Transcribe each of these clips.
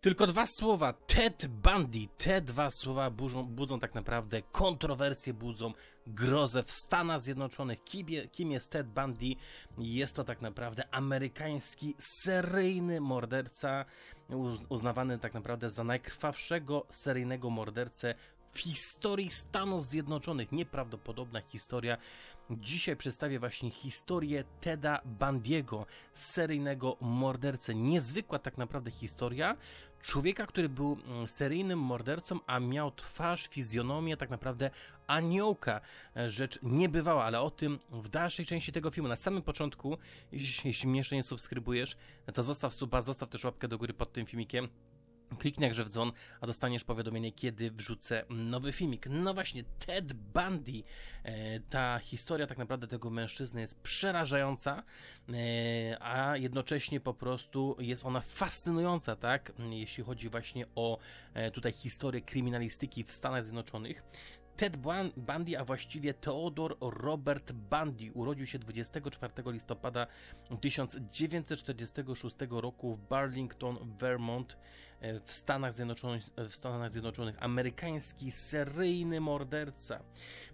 Tylko dwa słowa, Ted Bundy, te dwa słowa budzą tak naprawdę kontrowersje, budzą grozę w Stanach Zjednoczonych. Kim jest Ted Bundy? Jest to tak naprawdę amerykański seryjny morderca, uznawany tak naprawdę za najkrwawszego seryjnego mordercę w historii Stanów Zjednoczonych. Nieprawdopodobna historia. Dzisiaj przedstawię właśnie historię Teda Bundy'ego, seryjnego mordercy. Niezwykła tak naprawdę historia człowieka, który był seryjnym mordercą, a miał twarz, fizjonomię tak naprawdę aniołka. Rzecz niebywała, ale o tym w dalszej części tego filmu. Na samym początku, jeśli mnie jeszcze nie subskrybujesz, to zostaw suba, zostaw też łapkę do góry pod tym filmikiem. Kliknij także w dzwon, a dostaniesz powiadomienie, kiedy wrzucę nowy filmik. No właśnie, Ted Bundy. Ta historia tak naprawdę tego mężczyzny jest przerażająca, a jednocześnie po prostu jest ona fascynująca, tak? Jeśli chodzi właśnie o tutaj historię kryminalistyki w Stanach Zjednoczonych. Ted Bundy, a właściwie Theodore Robert Bundy, urodził się 24 listopada 1946 roku w Burlington, Vermont w Stanach Zjednoczonych. Amerykański seryjny morderca.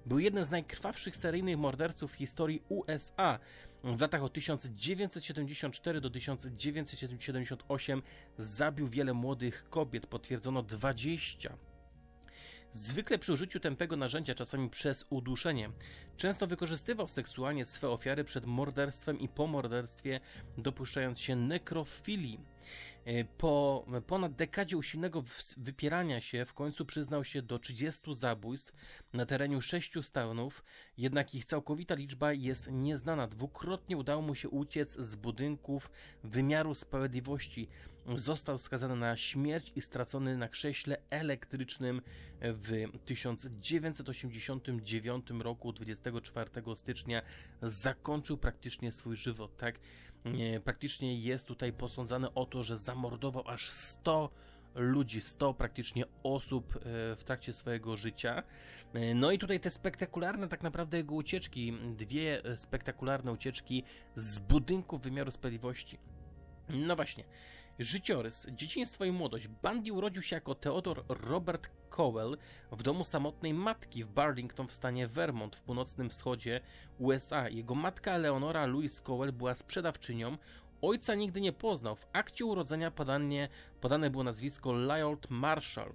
Był jednym z najkrwawszych seryjnych morderców w historii USA. W latach od 1974 do 1978 zabił wiele młodych kobiet, potwierdzono 20. Zwykle przy użyciu tępego narzędzia, czasami przez uduszenie. Często wykorzystywał seksualnie swe ofiary przed morderstwem i po morderstwie, dopuszczając się nekrofilii. Po ponad dekadzie usilnego wypierania się w końcu przyznał się do 30 zabójstw na terenie 6 stanów, jednak ich całkowita liczba jest nieznana. Dwukrotnie udało mu się uciec z budynków wymiaru sprawiedliwości. Został skazany na śmierć i stracony na krześle elektrycznym w 1989 roku. 24 stycznia zakończył praktycznie swój żywot, tak? Praktycznie jest tutaj posądzany o to, że zamordował aż 100 ludzi, 100 praktycznie osób w trakcie swojego życia. No i tutaj te spektakularne tak naprawdę jego ucieczki, dwie spektakularne ucieczki z budynków wymiaru sprawiedliwości. No właśnie, życiorys, dzieciństwo i młodość. Bundy urodził się jako Theodore Robert Cowell w domu samotnej matki w Burlington w stanie Vermont w północnym wschodzie USA. Jego matka Leonora Louise Cowell była sprzedawczynią. Ojca nigdy nie poznał. W akcie urodzenia podane było nazwisko Lloyd Marshall.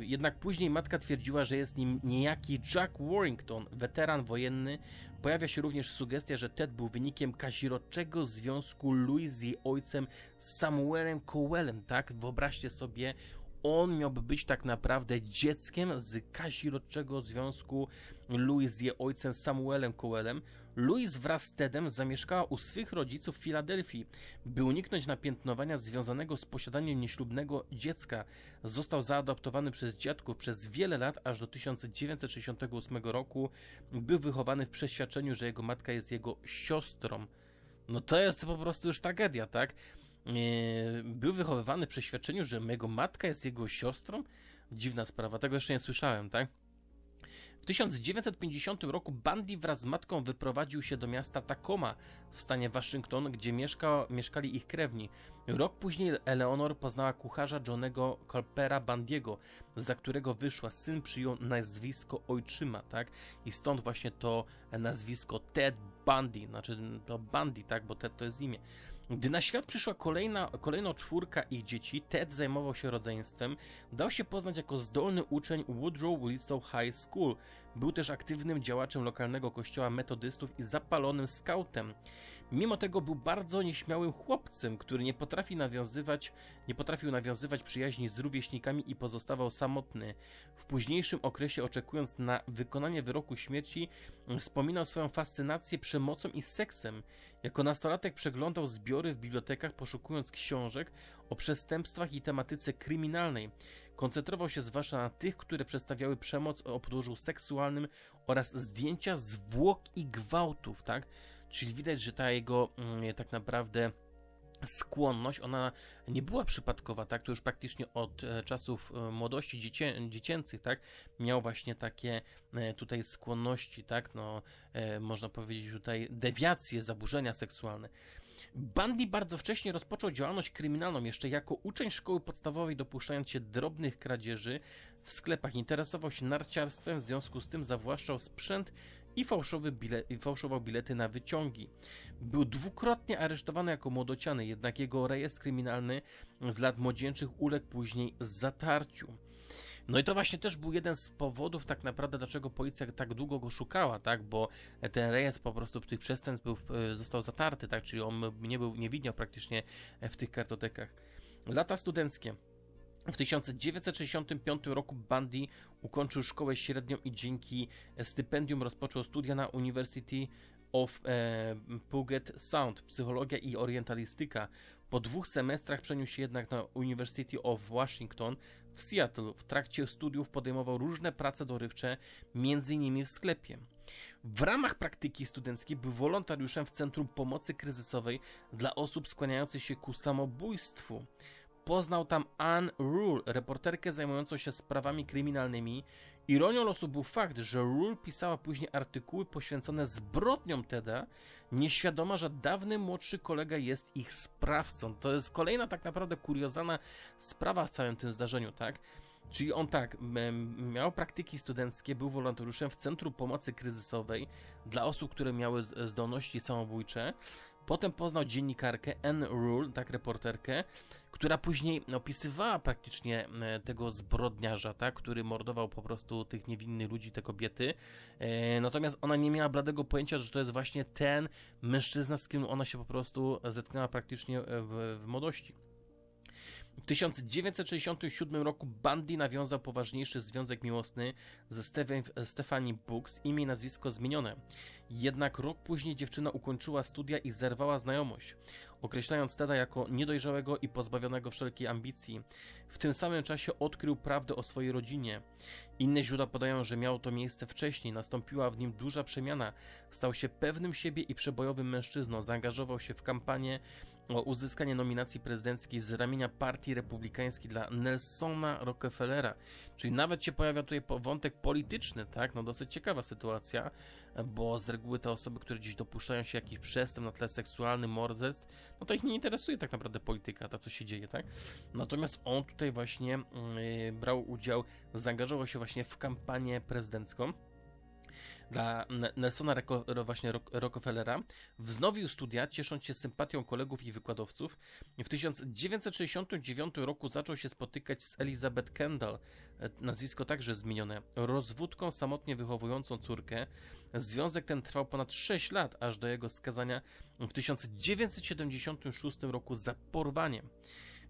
Jednak później matka twierdziła, że jest nim niejaki Jack Warrington, weteran wojenny. Pojawia się również sugestia, że Ted był wynikiem kazirodczego związku Louise z jej ojcem Samuelem Cowellem. Tak? Wyobraźcie sobie, on miałby być tak naprawdę dzieckiem z kazirodczego związku Louise z jej ojcem Samuelem Cowellem. Louise wraz z Tedem zamieszkała u swych rodziców w Filadelfii. By uniknąć napiętnowania związanego z posiadaniem nieślubnego dziecka, został zaadoptowany przez dziadków przez wiele lat, aż do 1968 roku. Był wychowany w przeświadczeniu, że jego matka jest jego siostrą. No to jest po prostu już tragedia, tak? Był wychowywany w przeświadczeniu, że jego matka jest jego siostrą? Dziwna sprawa, tego jeszcze nie słyszałem, tak? W 1950 roku Bundy wraz z matką wyprowadził się do miasta Takoma w stanie Waszyngton, gdzie mieszkali ich krewni. Rok później Eleanor poznała kucharza Johnego Culpera Bundy'ego, za którego wyszła. Syn przyjął nazwisko ojczyma, tak? I stąd właśnie to nazwisko Ted Bundy, znaczy to Bundy, tak? Bo Ted to jest imię. Gdy na świat przyszła kolejno czwórka ich dzieci, Ted zajmował się rodzeństwem. Dał się poznać jako zdolny uczeń Woodrow Wilson High School. Był też aktywnym działaczem lokalnego kościoła metodystów i zapalonym skautem. Mimo tego był bardzo nieśmiałym chłopcem, który nie potrafił nawiązywać przyjaźni z rówieśnikami i pozostawał samotny. W późniejszym okresie, oczekując na wykonanie wyroku śmierci, wspominał swoją fascynację przemocą i seksem. Jako nastolatek przeglądał zbiory w bibliotekach, poszukując książek o przestępstwach i tematyce kryminalnej. Koncentrował się zwłaszcza na tych, które przedstawiały przemoc o podłożu seksualnym oraz zdjęcia zwłok i gwałtów, tak? Czyli widać, że ta jego tak naprawdę skłonność, ona nie była przypadkowa, tak? To już praktycznie od czasów młodości dziecięcych, tak? Miał właśnie takie tutaj skłonności, tak? No, można powiedzieć tutaj dewiacje, zaburzenia seksualne. Bundy bardzo wcześnie rozpoczął działalność kryminalną, jeszcze jako uczeń szkoły podstawowej, dopuszczając się drobnych kradzieży w sklepach. Interesował się narciarstwem, w związku z tym zawłaszczał sprzęt i fałszował bilety na wyciągi. Był dwukrotnie aresztowany jako młodociany, jednak jego rejestr kryminalny z lat młodzieńczych uległ później zatarciu. No i to właśnie też był jeden z powodów tak naprawdę, dlaczego policja tak długo go szukała, tak, bo ten rejestr po prostu tych przestępstw został zatarty, tak, czyli on nie widniał praktycznie w tych kartotekach. Lata studenckie. W 1965 roku Bundy ukończył szkołę średnią i dzięki stypendium rozpoczął studia na University of Puget Sound, psychologia i orientalistyka. Po dwóch semestrach przeniósł się jednak na University of Washington w Seattle. W trakcie studiów podejmował różne prace dorywcze, m.in. w sklepie. W ramach praktyki studenckiej był wolontariuszem w Centrum Pomocy Kryzysowej dla osób skłaniających się ku samobójstwu. Poznał tam Ann Rule, reporterkę zajmującą się sprawami kryminalnymi. Ironią losu był fakt, że Rule pisała później artykuły poświęcone zbrodniom Teda, nieświadoma, że dawny młodszy kolega jest ich sprawcą. To jest kolejna tak naprawdę kuriozalna sprawa w całym tym zdarzeniu, tak? Czyli on tak, miał praktyki studenckie, był wolontariuszem w Centrum Pomocy Kryzysowej dla osób, które miały zdolności samobójcze. Potem poznał dziennikarkę Ann Rule, tak, reporterkę, która później opisywała praktycznie tego zbrodniarza, tak, który mordował po prostu tych niewinnych ludzi, te kobiety. Natomiast ona nie miała bladego pojęcia, że to jest właśnie ten mężczyzna, z którym ona się po prostu zetknęła praktycznie w młodości. W 1967 roku Bundy nawiązał poważniejszy związek miłosny ze Stephanie Brooks, imię i nazwisko zmienione. Jednak rok później dziewczyna ukończyła studia i zerwała znajomość, określając Teda jako niedojrzałego i pozbawionego wszelkiej ambicji. W tym samym czasie odkrył prawdę o swojej rodzinie. Inne źródła podają, że miało to miejsce wcześniej. Nastąpiła w nim duża przemiana. Stał się pewnym siebie i przebojowym mężczyzną. Zaangażował się w kampanię o uzyskanie nominacji prezydenckiej z ramienia Partii Republikańskiej dla Nelsona Rockefellera. Czyli nawet się pojawia tutaj wątek polityczny, tak? No dosyć ciekawa sytuacja, bo z reguły te osoby, które gdzieś dopuszczają się jakichś przestępstw na tle seksualnym, morderstw, no to ich nie interesuje tak naprawdę polityka, to co się dzieje, tak? Natomiast on tutaj właśnie brał udział, zaangażował się właśnie w kampanię prezydencką dla Nelsona Rockefellera. Wznowił studia, ciesząc się sympatią kolegów i wykładowców. W 1969 roku zaczął się spotykać z Elizabeth Kendall, nazwisko także zmienione, rozwódką samotnie wychowującą córkę. Związek ten trwał ponad 6 lat, aż do jego skazania w 1976 roku za porwanie.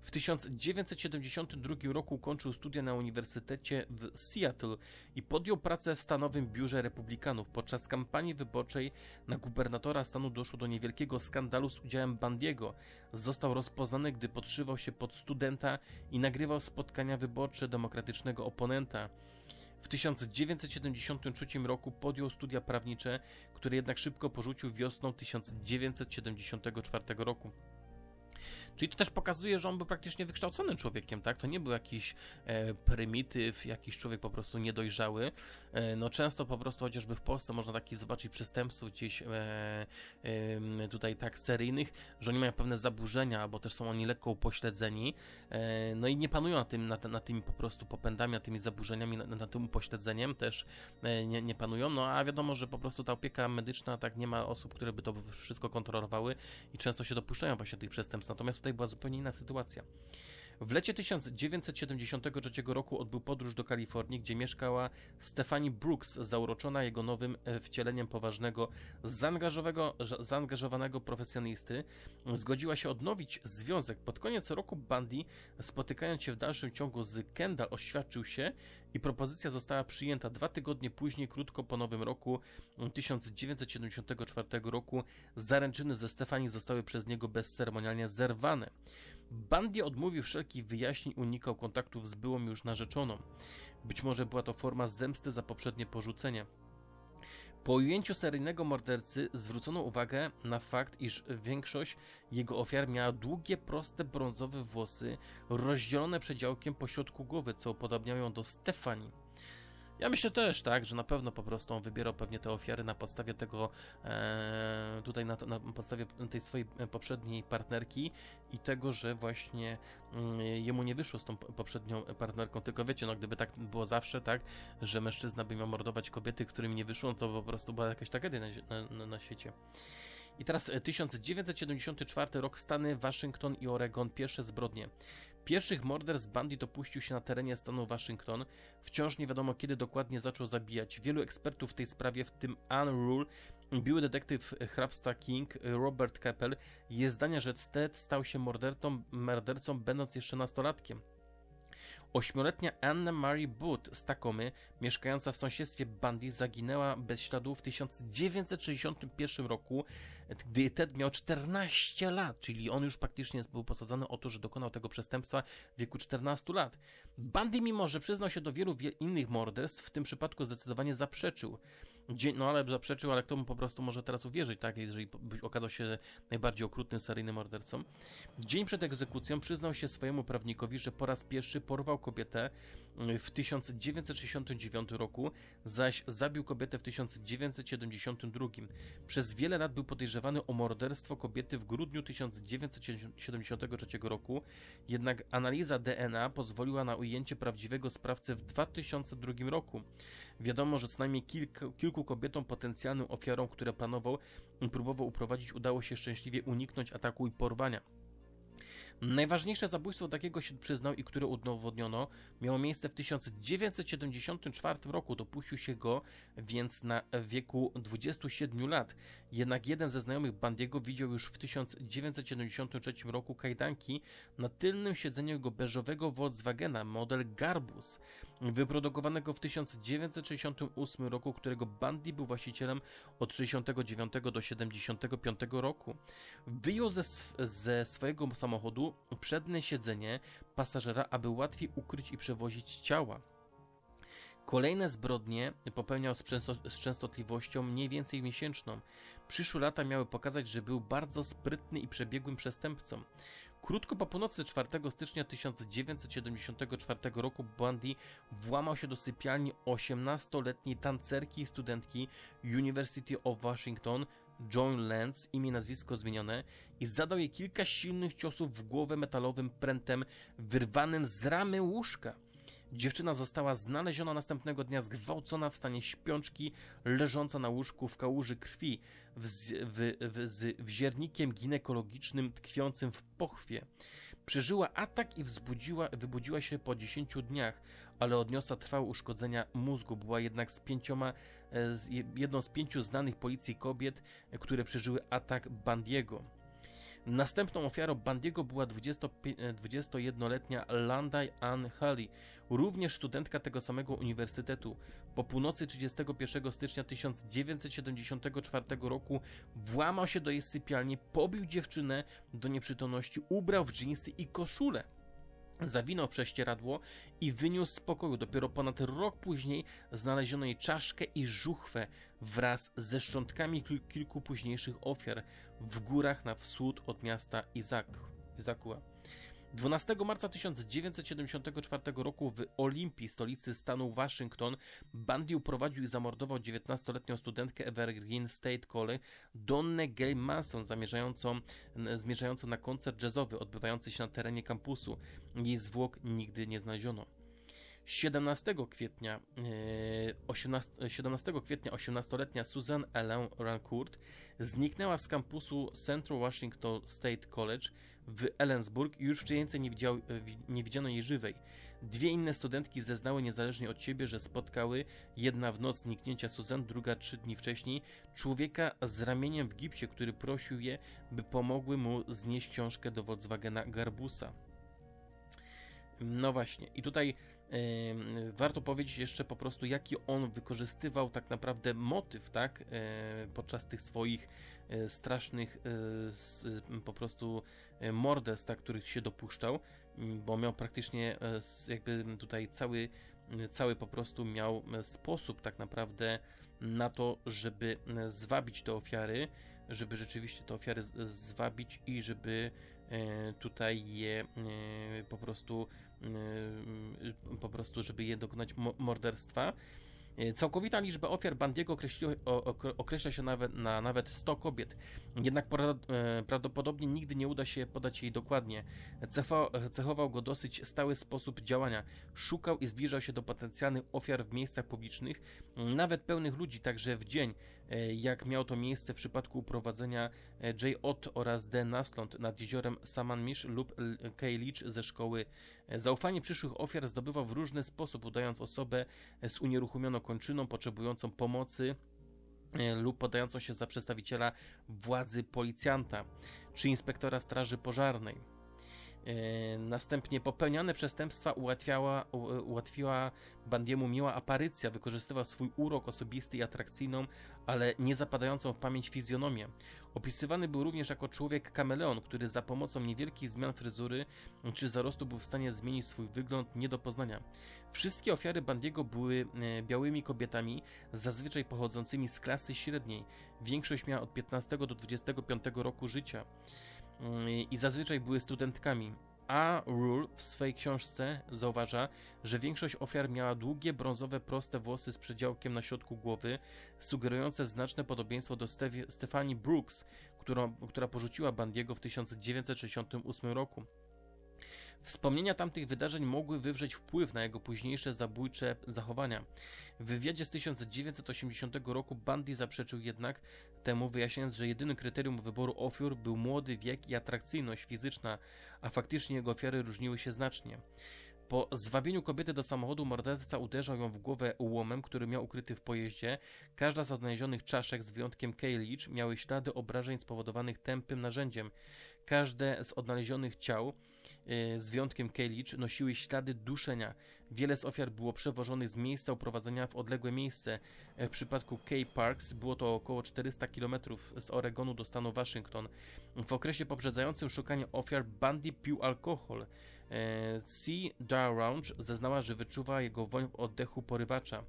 W 1972 roku ukończył studia na Uniwersytecie w Seattle i podjął pracę w stanowym biurze republikanów. Podczas kampanii wyborczej na gubernatora stanu doszło do niewielkiego skandalu z udziałem Bundy'ego. Został rozpoznany, gdy podszywał się pod studenta i nagrywał spotkania wyborcze demokratycznego oponenta. W 1973 roku podjął studia prawnicze, które jednak szybko porzucił wiosną 1974 roku. Czyli to też pokazuje, że on był praktycznie wykształconym człowiekiem, tak? To nie był jakiś prymityw, jakiś człowiek po prostu niedojrzały. No często po prostu chociażby w Polsce można takich zobaczyć przestępców gdzieś tutaj tak seryjnych, że oni mają pewne zaburzenia, albo też są oni lekko upośledzeni, no i nie panują nad tymi po prostu popędami, nad tymi zaburzeniami, nad tym upośledzeniem też nie panują, no a wiadomo, że po prostu ta opieka medyczna, tak, nie ma osób, które by to wszystko kontrolowały i często się dopuszczają właśnie tych przestępstw. Natomiast tutaj była zupełnie inna sytuacja. W lecie 1973 roku odbył podróż do Kalifornii, gdzie mieszkała Stephanie Brooks, zauroczona jego nowym wcieleniem poważnego, zaangażowanego profesjonisty. Zgodziła się odnowić związek. Pod koniec roku Bundy, spotykając się w dalszym ciągu z Kendall, oświadczył się i propozycja została przyjęta. 2 tygodnie później, krótko po nowym roku 1974 roku, zaręczyny ze Stephanie zostały przez niego bezceremonialnie zerwane. Bundy odmówił wszelkich wyjaśnień, unikał kontaktów z byłą już narzeczoną. Być może była to forma zemsty za poprzednie porzucenie. Po ujęciu seryjnego mordercy zwrócono uwagę na fakt, iż większość jego ofiar miała długie, proste, brązowe włosy rozdzielone przedziałkiem po środku głowy, co upodobniało ją do Stephanie. Ja myślę też, tak, że na pewno po prostu on wybierał pewnie te ofiary na podstawie tego, tutaj na podstawie tej swojej poprzedniej partnerki i tego, że właśnie jemu nie wyszło z tą poprzednią partnerką, tylko wiecie, no gdyby tak było zawsze, tak, że mężczyzna by miał mordować kobiety, którym nie wyszło, to po prostu była jakaś tragedia na świecie. I teraz 1974 rok, Stany, Waszyngton i Oregon, pierwsze zbrodnie. Pierwszych morderstw Bundy dopuścił się na terenie stanu Waszyngton. Wciąż nie wiadomo, kiedy dokładnie zaczął zabijać. Wielu ekspertów w tej sprawie, w tym Ann Rule, były detektyw hrabstwa King, Robert Keppel, jest zdania, że Ted stał się mordercą będąc jeszcze nastolatkiem. 8-letnia Anne Marie Booth z Takomy, mieszkająca w sąsiedztwie Bundy, zaginęła bez śladu w 1961 roku, gdy Ted miał 14 lat, czyli on już praktycznie był posadzany o to, że dokonał tego przestępstwa w wieku 14 lat. Bundy, mimo że przyznał się do wielu innych morderstw, w tym przypadku zdecydowanie zaprzeczył. No ale zaprzeczył, ale kto mu po prostu może teraz uwierzyć, tak, jeżeli okazał się najbardziej okrutnym seryjnym mordercą. Dzień przed egzekucją przyznał się swojemu prawnikowi, że po raz pierwszy porwał kobietę w 1969 roku, zaś zabił kobietę w 1972. Przez wiele lat był podejrzewany o morderstwo kobiety w grudniu 1973 roku, jednak analiza DNA pozwoliła na ujęcie prawdziwego sprawcy w 2002 roku. Wiadomo, że co najmniej kilku kobietom potencjalnym ofiarom, które próbował uprowadzić, udało się szczęśliwie uniknąć ataku i porwania. Najważniejsze zabójstwo, do jakiego się przyznał i które udowodniono, miało miejsce w 1974 roku. Dopuścił się go więc na wieku 27 lat. Jednak jeden ze znajomych Bundy'ego widział już w 1973 roku kajdanki na tylnym siedzeniu jego beżowego Volkswagena model Garbus, wyprodukowanego w 1968 roku, którego Bundy był właścicielem od 1969 do 1975 roku. Wyjął ze swojego samochodu przednie siedzenie pasażera, aby łatwiej ukryć i przewozić ciała. Kolejne zbrodnie popełniał z częstotliwością mniej więcej miesięczną. Przyszłe lata miały pokazać, że był bardzo sprytny i przebiegłym przestępcą. Krótko po północy 4 stycznia 1974 roku Bundy włamał się do sypialni 18-letniej tancerki i studentki University of Washington, Joan Lenz, imię, nazwisko zmienione, i zadał jej kilka silnych ciosów w głowę metalowym prętem wyrwanym z ramy łóżka. Dziewczyna została znaleziona następnego dnia zgwałcona w stanie śpiączki, leżąca na łóżku w kałuży krwi z wziernikiem ginekologicznym tkwiącym w pochwie. Przeżyła atak i wybudziła się po 10 dniach, ale odniosła trwałe uszkodzenia mózgu. Była jednak jedną z 5 znanych policji kobiet, które przeżyły atak Bundy'ego. Następną ofiarą Bundy'ego była 21-letnia Landai Ann Hally, również studentka tego samego uniwersytetu. Po północy 31 stycznia 1974 roku włamał się do jej sypialni, pobił dziewczynę do nieprzytomności, ubrał w dżinsy i koszulę, zawinął prześcieradło i wyniósł z pokoju. Dopiero ponad rok później znaleziono jej czaszkę i żuchwę wraz ze szczątkami kilku późniejszych ofiar w górach na wschód od miasta Issaquah. 12 marca 1974 roku w Olimpii, stolicy stanu Waszyngton, Bundy uprowadził i zamordował 19-letnią studentkę Evergreen State College, Donnę Gay Manson, zmierzającą na koncert jazzowy odbywający się na terenie kampusu. Jej zwłok nigdy nie znaleziono. 17 kwietnia 18-letnia Suzanne Ellen Rancourt zniknęła z kampusu Central Washington State College w Ellensburg i już więcej nie widziano jej żywej. Dwie inne studentki zeznały niezależnie od siebie, że spotkały, jedna w noc zniknięcia Suzanne, druga 3 dni wcześniej, człowieka z ramieniem w gipsie, który prosił je, by pomogły mu znieść książkę do Volkswagena Garbusa. No właśnie, i tutaj warto powiedzieć jeszcze po prostu, jaki on wykorzystywał tak naprawdę motyw, tak, podczas tych swoich strasznych po prostu morderstw, tak, których się dopuszczał, bo miał praktycznie jakby tutaj cały po prostu miał sposób tak naprawdę na to, żeby zwabić te ofiary, żeby rzeczywiście te ofiary zwabić i żeby tutaj je po prostu żeby je dokonać morderstwa. Całkowita liczba ofiar Bundy'ego określa się nawet 100 kobiet, jednak prawdopodobnie nigdy nie uda się podać jej dokładnie. Cechował go dosyć stały sposób działania. Szukał i zbliżał się do potencjalnych ofiar w miejscach publicznych, nawet pełnych ludzi, także w dzień, jak miało to miejsce w przypadku uprowadzenia J. Ott oraz D. Naslund nad jeziorem Sammamish lub K. Leach ze szkoły. Zaufanie przyszłych ofiar zdobywał w różny sposób, udając osobę z unieruchomioną kończyną, potrzebującą pomocy lub podającą się za przedstawiciela władzy policjanta czy inspektora straży pożarnej. Następnie popełniane przestępstwa ułatwiła Bundy'emu miła aparycja. Wykorzystywał swój urok osobisty i atrakcyjną, ale nie zapadającą w pamięć fizjonomię. Opisywany był również jako człowiek kameleon, który za pomocą niewielkich zmian fryzury czy zarostu był w stanie zmienić swój wygląd nie do poznania. Wszystkie ofiary Bundy'ego były białymi kobietami, zazwyczaj pochodzącymi z klasy średniej. Większość miała od 15 do 25 roku życia i zazwyczaj były studentkami. Ann Rule w swej książce zauważa, że większość ofiar miała długie, brązowe, proste włosy z przedziałkiem na środku głowy, sugerujące znaczne podobieństwo do Stephanie Brooks, która porzuciła Bundy'ego w 1968 roku. Wspomnienia tamtych wydarzeń mogły wywrzeć wpływ na jego późniejsze zabójcze zachowania. W wywiadzie z 1980 roku Bundy zaprzeczył jednak temu, wyjaśniając, że jedynym kryterium wyboru ofiar był młody wiek i atrakcyjność fizyczna, a faktycznie jego ofiary różniły się znacznie. Po zwabieniu kobiety do samochodu morderca uderzał ją w głowę łomem, który miał ukryty w pojeździe. Każda z odnalezionych czaszek, z wyjątkiem Kay Leach, miały ślady obrażeń spowodowanych tępym narzędziem. Każde z odnalezionych ciał, z wyjątkiem Kay Leach, nosiły ślady duszenia. Wiele z ofiar było przewożonych z miejsca uprowadzenia w odległe miejsce. W przypadku Kay Parks było to około 400 km z Oregonu do stanu Waszyngton. W okresie poprzedzającym szukanie ofiar Bundy pił alkohol. C. Darrounge zeznała, że wyczuwa jego woń w oddechu porywacza.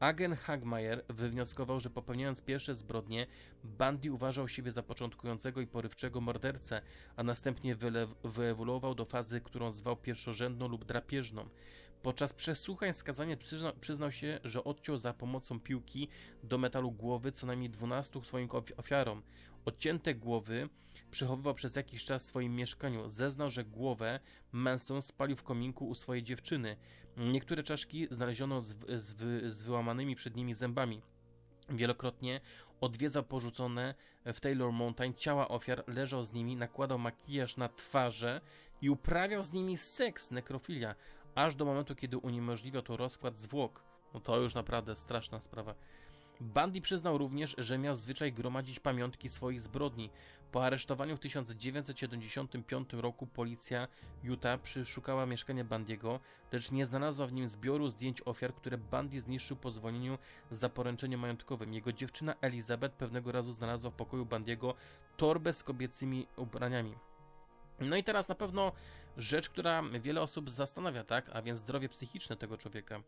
Agent Hagmeier wywnioskował, że popełniając pierwsze zbrodnie, Bundy uważał siebie za początkującego i porywczego mordercę, a następnie wyewoluował do fazy, którą zwał pierwszorzędną lub drapieżną. Podczas przesłuchań skazany przyznał się, że odciął za pomocą piłki do metalu głowy co najmniej 12 swoim ofiarom. Odcięte głowy przechowywał przez jakiś czas w swoim mieszkaniu. Zeznał, że głowę Manson spalił w kominku u swojej dziewczyny. Niektóre czaszki znaleziono z wyłamanymi przed nimi zębami. Wielokrotnie odwiedzał porzucone w Taylor Mountain ciała ofiar, leżał z nimi, nakładał makijaż na twarze i uprawiał z nimi seks, nekrofilia, aż do momentu, kiedy uniemożliwiał to rozkład zwłok. No to już naprawdę straszna sprawa. Bundy przyznał również, że miał zwyczaj gromadzić pamiątki swoich zbrodni. Po aresztowaniu w 1975 roku policja Utah przeszukała mieszkanie Bundy'ego, lecz nie znalazła w nim zbioru zdjęć ofiar, które Bundy zniszczył po zwolnieniu za poręczeniem majątkowym. Jego dziewczyna Elizabeth pewnego razu znalazła w pokoju Bundy'ego torbę z kobiecymi ubraniami. No i teraz na pewno rzecz, która wiele osób zastanawia, tak? A więc zdrowie psychiczne tego człowieka.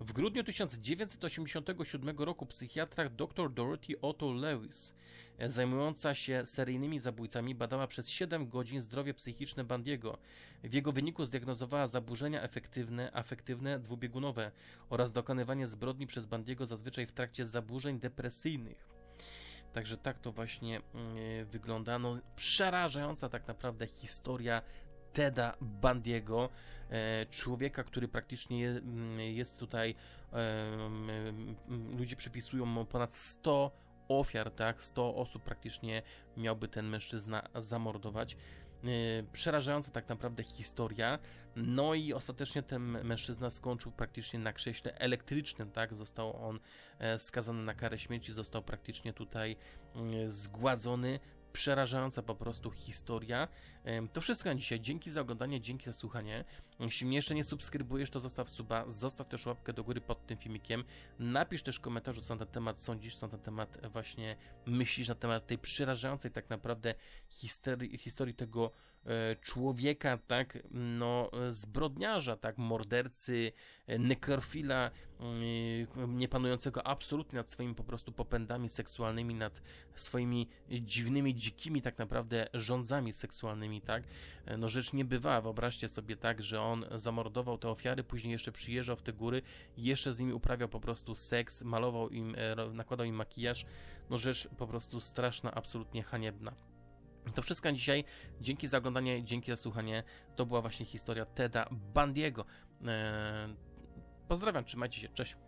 W grudniu 1987 roku psychiatra dr Dorothy Otto Lewis, zajmująca się seryjnymi zabójcami, badała przez 7 godzin zdrowie psychiczne Bundy'ego. W jego wyniku zdiagnozowała zaburzenia afektywne, dwubiegunowe oraz dokonywanie zbrodni przez Bundy'ego zazwyczaj w trakcie zaburzeń depresyjnych. Także tak to właśnie wygląda. No, przerażająca tak naprawdę historia Teda Bundy'ego, człowieka, który praktycznie jest tutaj, ludzie przypisują mu ponad 100 ofiar, tak, 100 osób praktycznie miałby ten mężczyzna zamordować. Przerażająca tak naprawdę historia. No i ostatecznie ten mężczyzna skończył praktycznie na krześle elektrycznym, tak? Został on skazany na karę śmierci, został praktycznie tutaj zgładzony. Przerażająca po prostu historia. To wszystko na dzisiaj. Dzięki za oglądanie, dzięki za słuchanie. Jeśli mnie jeszcze nie subskrybujesz, to zostaw suba, zostaw też łapkę do góry pod tym filmikiem. Napisz też w komentarzu, co na ten temat sądzisz, co na ten temat właśnie myślisz, na temat tej przerażającej tak naprawdę historii tego człowieka, tak, no, zbrodniarza, tak, mordercy, nekrofila, niepanującego absolutnie nad swoimi po prostu popędami seksualnymi, nad swoimi dziwnymi, dzikimi tak naprawdę rządzami seksualnymi, tak, no rzecz niebywała, wyobraźcie sobie, tak, że on zamordował te ofiary, później jeszcze przyjeżdżał w te góry, jeszcze z nimi uprawiał po prostu seks, malował im, nakładał im makijaż, no rzecz po prostu straszna, absolutnie haniebna. To wszystko dzisiaj. Dzięki za oglądanie, dzięki za słuchanie. To była właśnie historia Teda Bundiego. Pozdrawiam, trzymajcie się, cześć.